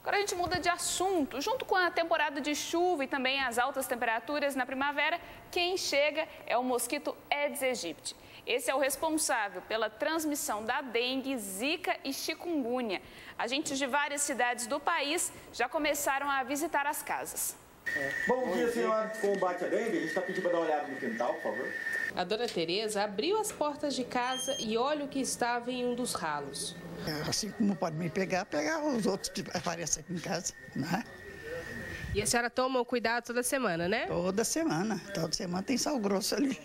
Agora a gente muda de assunto. Junto com a temporada de chuva e também as altas temperaturas na primavera, quem chega é o mosquito Aedes aegypti. Esse é o responsável pela transmissão da dengue, zika e chikungunya. Agentes de várias cidades do país já começaram a visitar as casas. Bom dia, senhora. Combate a dengue, a gente está pedindo para dar uma olhada no quintal, por favor. A dona Teresa abriu as portas de casa e olha o que estava em um dos ralos. Assim como pode me pegar, pegar os outros que aparecem aqui em casa, né? E a senhora toma o cuidado toda semana, né? Toda semana tem sal grosso ali.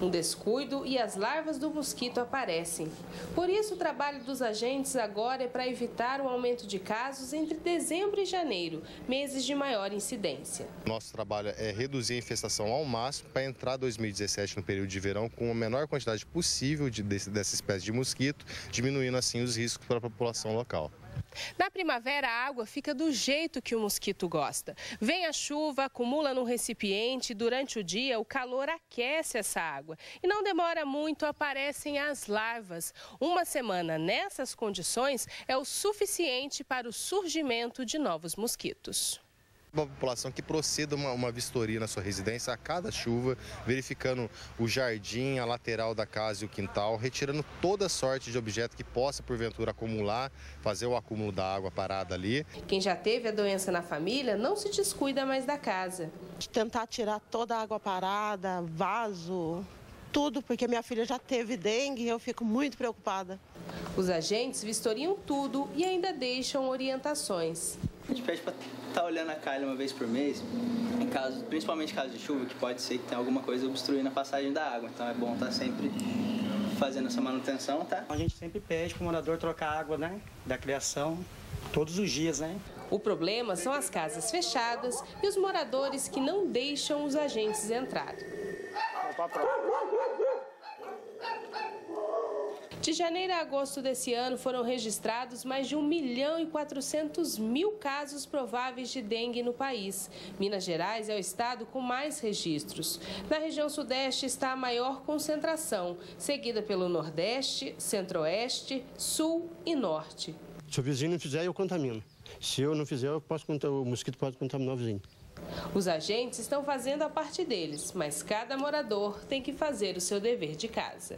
Um descuido e as larvas do mosquito aparecem. Por isso, o trabalho dos agentes agora é para evitar o aumento de casos entre dezembro e janeiro, meses de maior incidência. Nosso trabalho é reduzir a infestação ao máximo para entrar 2017 no período de verão com a menor quantidade possível dessa espécie de mosquito, diminuindo assim os riscos para a população local. Na primavera, a água fica do jeito que o mosquito gosta. Vem a chuva, acumula num recipiente, durante o dia o calor aquece essa água. E não demora muito, aparecem as larvas. Uma semana nessas condições é o suficiente para o surgimento de novos mosquitos. Uma população que proceda uma vistoria na sua residência a cada chuva, verificando o jardim, a lateral da casa e o quintal, retirando toda sorte de objeto que possa, porventura, acumular, fazer o acúmulo da água parada ali. Quem já teve a doença na família não se descuida mais da casa. Tentar tirar toda a água parada, vaso, tudo, porque minha filha já teve dengue e eu fico muito preocupada. Os agentes vistoriam tudo e ainda deixam orientações. A gente pede para estar olhando a calha uma vez por mês, principalmente em caso de chuva, que pode ser que tenha alguma coisa obstruindo a passagem da água. Então é bom estar sempre fazendo essa manutenção, tá? A gente sempre pede para o morador trocar água, né, da criação todos os dias, né? O problema são as casas fechadas e os moradores que não deixam os agentes entrar. De janeiro a agosto desse ano foram registrados mais de 1.400.000 casos prováveis de dengue no país. Minas Gerais é o estado com mais registros. Na região sudeste está a maior concentração, seguida pelo nordeste, centro-oeste, sul e norte. Se o vizinho não fizer, eu contamino. Se eu não fizer, eu posso contaminar, o mosquito pode contaminar o vizinho. Os agentes estão fazendo a parte deles, mas cada morador tem que fazer o seu dever de casa.